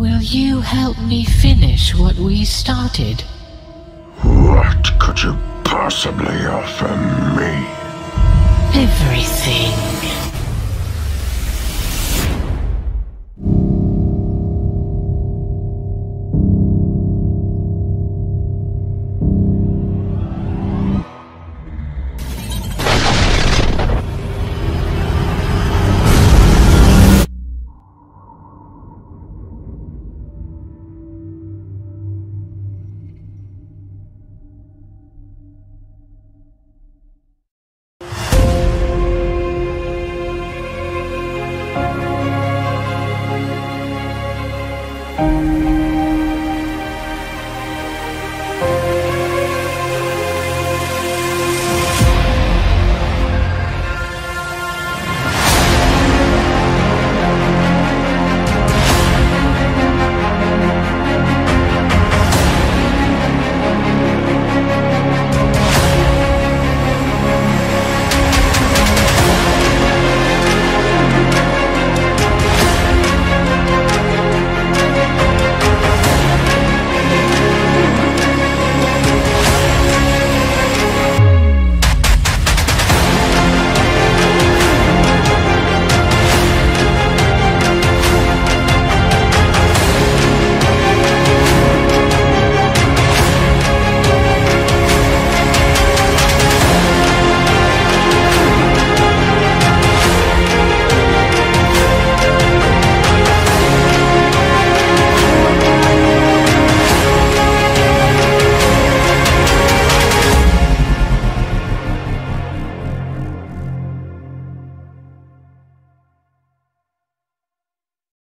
Will you help me finish what we started? What could you possibly offer me? Everything.